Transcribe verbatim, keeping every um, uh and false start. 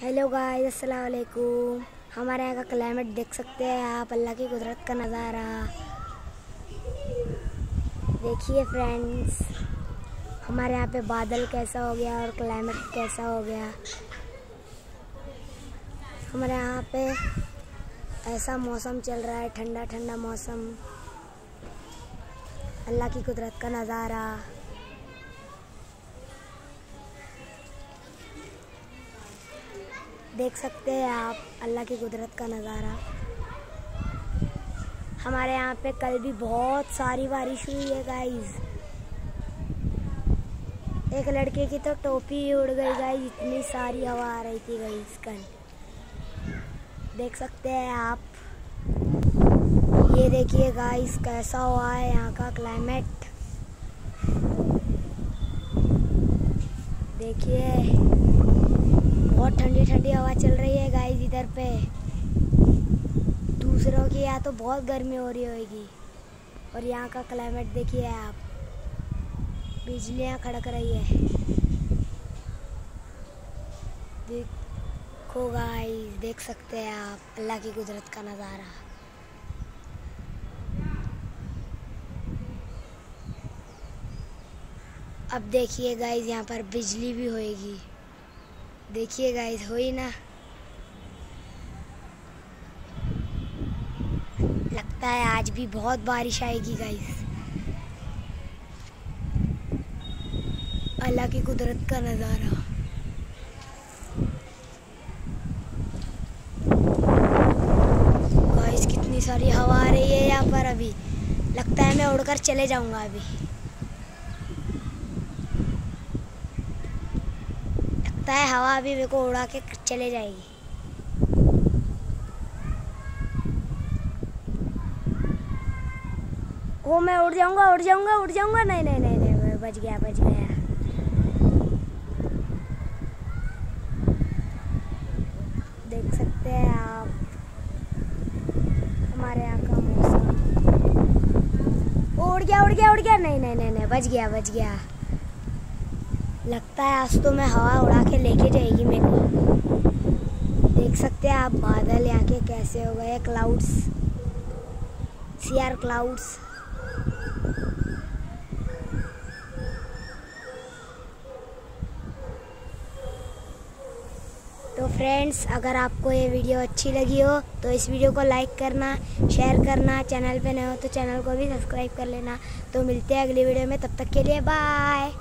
Hello guys, अस्सलाम वालेकुम। हमारे यहाँ का क्लाइमेट देख सकते हैं आप, अल्लाह की कुदरत का नज़ारा देखिए फ्रेंड्स। हमारे यहाँ पे बादल कैसा हो गया और क्लाइमेट कैसा हो गया। हमारे यहाँ पे ऐसा मौसम चल रहा है, ठंडा ठंडा मौसम, अल्लाह की कुदरत का नज़ारा। देख सकते हैं आप अल्लाह की कुदरत का नज़ारा। हमारे यहाँ पे कल भी बहुत सारी बारिश हुई है गाइस। एक लड़के की तो टोपी उड़ गई गाइस, इतनी सारी हवा आ रही थी गाइस कल। देख सकते हैं आप, ये देखिए गाइस कैसा हुआ है यहाँ का क्लाइमेट। देखिए बहुत ठंडी ठंडी हवा चल रही है गाइस इधर पे। दूसरों की यहाँ तो बहुत गर्मी हो रही होगी, और यहाँ का क्लाइमेट देखिए आप, बिजलियाँ खड़क रही है। देखो गाइस, देख सकते हैं आप अल्लाह की कुदरत का नज़ारा। अब देखिए गाइस यहाँ पर बिजली भी होएगी, देखिए गाइस हो ही ना, लगता है आज भी बहुत बारिश आएगी गाइस। अल्लाह की कुदरत का नज़ारा। गाइस कितनी सारी हवा आ रही है यहाँ पर, अभी लगता है मैं उड़कर चले जाऊंगा अभी। है हवा भी मेरे को उड़ा के चले जाएगी। वो मैं उड़ जाऊंगा उड़ जाऊंगा उड़ जाऊंगा नहीं नहीं नहीं नहीं मैं बच गया बच गया। देख सकते हैं आप हमारे यहाँ का मौसम। उड़ गया उड़ गया उड़ गया नहीं नहीं नहीं नहीं बच गया बच गया। लगता है आज तो मैं हवा उड़ा के लेके जाएगी मेरे को। देख सकते हैं आप बादल यहाँ के कैसे हो गए, क्लाउड्स, सीआर क्लाउड्स। तो फ्रेंड्स, अगर आपको ये वीडियो अच्छी लगी हो तो इस वीडियो को लाइक करना, शेयर करना, चैनल पे नए हो तो चैनल को भी सब्सक्राइब कर लेना। तो मिलते हैं अगली वीडियो में, तब तक के लिए बाय।